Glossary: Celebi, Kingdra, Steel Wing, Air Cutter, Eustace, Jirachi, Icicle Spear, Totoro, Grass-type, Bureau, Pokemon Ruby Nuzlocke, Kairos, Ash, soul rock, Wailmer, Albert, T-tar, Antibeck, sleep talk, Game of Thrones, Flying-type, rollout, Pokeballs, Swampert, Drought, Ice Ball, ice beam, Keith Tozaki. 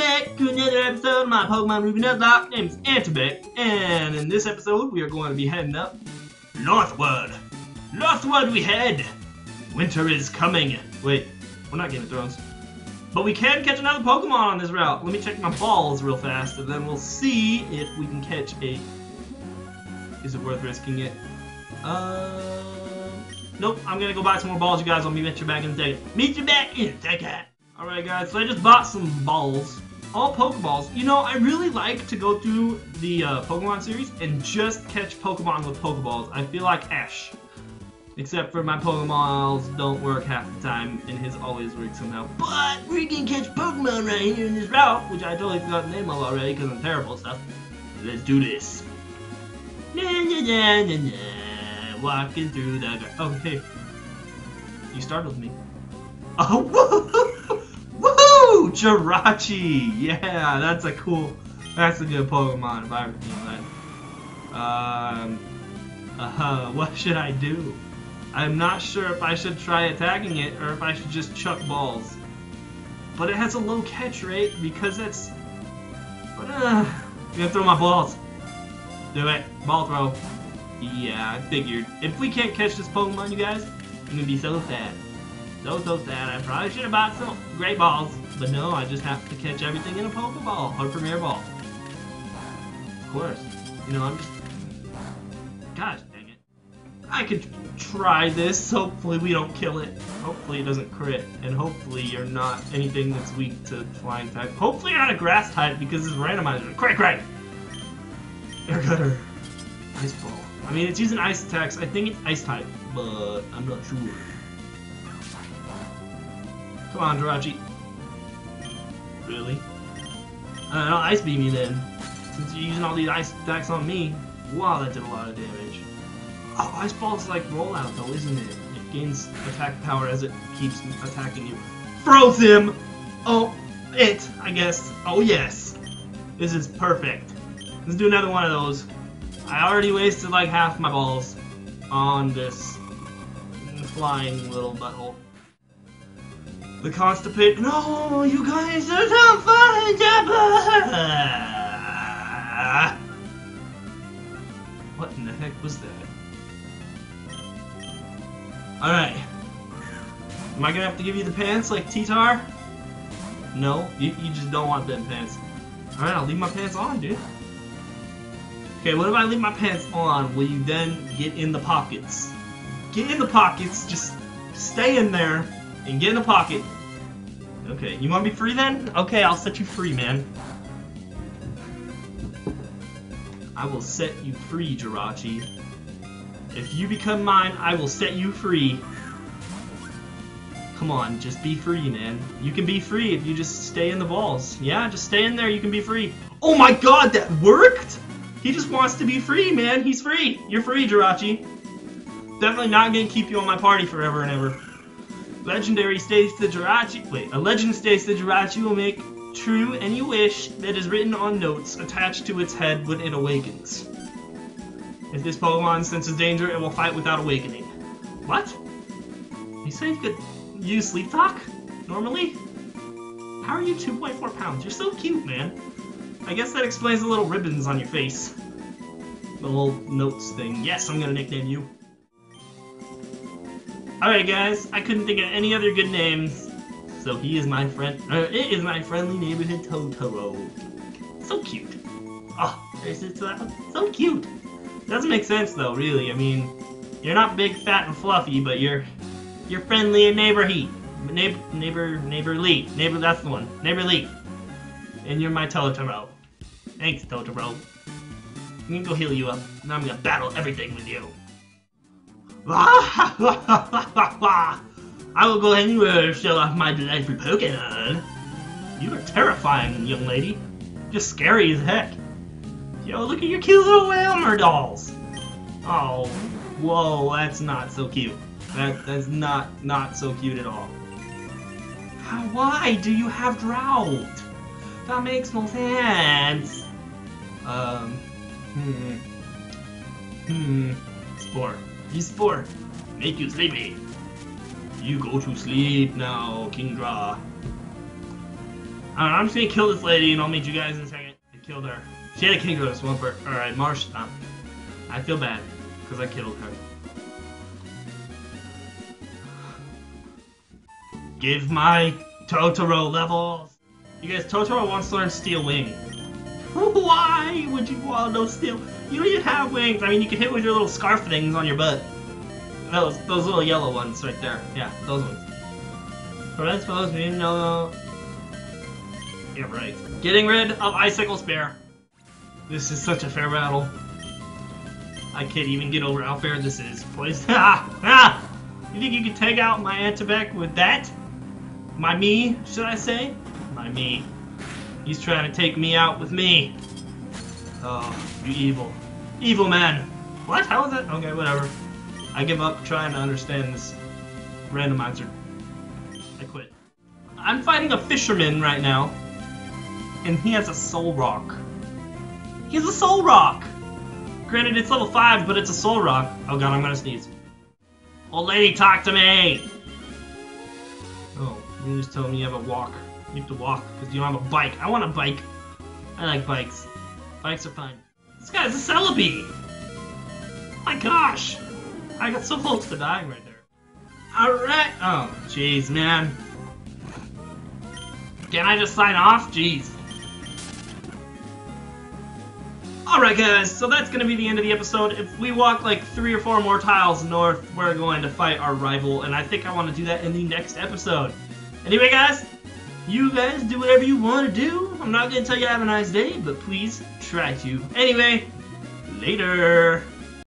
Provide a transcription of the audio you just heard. back to another episode of my Pokemon Ruby Nuzlocke. My name is Antibeck, and in this episode we are going to be heading up northward. Northward we head! Winter is coming. Wait, we're not Game of Thrones. But we can catch another Pokemon on this route. Let me check my balls real fast, and then we'll see if we can catch a... Is it worth risking it? Nope, I'm gonna go buy some more balls, you guys. I'll meet you back in a second. Meet you back in a second. Alright guys, so I just bought some balls. All Pokeballs. You know, I really like to go through the Pokemon series and just catch Pokemon with Pokeballs. I feel like Ash. Except for my Pokeballs don't work half the time, and his always work somehow. But we can catch Pokemon right here in this route, which I totally forgot the name of already because I'm terrible at stuff. Let's do this. Walking through the garden. Oh, hey. You startled me. Oh, woohoo! Woohoo! Jirachi! Yeah, that's a cool... That's a good Pokemon if I ever seen that. What should I do? I'm not sure if I should try attacking it or if I should just chuck balls. But it has a low catch rate because that's... But, I'm gonna throw my balls. Do it. Ball throw. Yeah, I figured. If we can't catch this Pokemon, you guys, I'm gonna be so sad. So sad. I probably should have bought some great balls. But no, I just have to catch everything in a Pokeball or Premier Ball. Of course. You know, I'm just... Gosh, dang it. I could try this. Hopefully we don't kill it. Hopefully it doesn't crit. And hopefully you're not anything that's weak to Flying-type. Hopefully you're not a Grass-type because it's randomizer. Crack, crack! Air Cutter. Ice Ball. I mean, it's using ice attacks. I think it's Ice-type, but I'm not sure. Come on, Jirachi. Really? I'll ice beam you then. Since you're using all these ice attacks on me. Wow, that did a lot of damage. Oh, Ice Ball's like rollout though, isn't it? It gains attack power as it keeps attacking you. Froze him! Oh, it, I guess. Oh, yes. This is perfect. Let's do another one of those. I already wasted like half my balls on this flying little butthole. The constipate. No, you guys are not flying. What in the heck was that? Alright. Am I gonna have to give you the pants like T-tar? No, you just don't want them pants. Alright, I'll leave my pants on, dude. Okay, what if I leave my pants on? Will you then get in the pockets? Get in the pockets, just stay in there and get in the pocket. Okay, you wanna be free then? Okay, I'll set you free, man. I will set you free, Jirachi. If you become mine, I will set you free. Come on, just be free, man. You can be free if you just stay in the balls. Yeah, just stay in there, you can be free. Oh my god, that worked? He just wants to be free, man. He's free. You're free, Jirachi. Definitely not gonna keep you on my party forever and ever. Legendary states the Jirachi. Wait, a legend states the Jirachi will make true any wish that is written on notes attached to its head when it awakens. If this Pokemon senses danger, it will fight without awakening. What? You said you could use sleep talk normally? How are you 2.4 pounds? You're so cute, man. I guess that explains the little ribbons on your face. The little notes thing. Yes, I'm gonna nickname you. Alright guys, I couldn't think of any other good names. So he is my friend. It is my friendly neighborhood Totoro. So cute. Oh, is it so cute? Doesn't make sense though, really. I mean, you're not big, fat, and fluffy, but you're friendly and neighborly. That's the one. Neighborly. And you're my Totoro. Thanks, Totoro. I'm gonna go heal you up, and I'm gonna battle everything with you. I will go anywhere to show off my delightful Pokemon. You are terrifying, young lady. Just scary as heck. Yo, look at your cute little Wailmer dolls. Oh, whoa, that's not so cute. That's not so cute at all. Why do you have Drought? That makes no sense. Spore. You Spore. Make you sleepy. You go to sleep now, Kingdra. I'm just gonna kill this lady and I'll meet you guys in a second. I killed her. She had a Kingdra, Swampert. Alright, Marsh, stop. I feel bad, because I killed her. Give my Totoro levels! You guys, Totoro wants to learn Steel Wing. Why would you want to know Steel? You don't even have wings! I mean, you can hit with your little scarf things on your butt. Those little yellow ones right there. Yeah, those ones. But I suppose we didn't know... Yeah, right. Getting rid of Icicle Spear. This is such a fair battle. I can't even get over how fair this is. Please. You think you can take out my Antibeck with that? My me, should I say? My me. He's trying to take me out with me. Oh, you evil. Evil man. What? How is that? Okay, whatever. I give up trying to understand this randomizer. I quit. I'm fighting a fisherman right now. And he has a soul rock. He has a soul rock! Granted, it's level 5, but it's a soul rock. Oh god, I'm gonna sneeze. Old lady, talk to me! Oh, you just told me you have a walk. You have to walk, because you don't have a bike. I want a bike. I like bikes. Bikes are fun. This guy's a Celebi! Oh my gosh! I got so close to dying right there. Alright! Oh, jeez, man. Can I just sign off? Jeez. Alright guys, so that's going to be the end of the episode. If we walk like 3 or 4 more tiles north, we're going to fight our rival, and I think I want to do that in the next episode. Anyway guys, you guys do whatever you want to do. I'm not going to tell you have a nice day, but please try to. Anyway, later!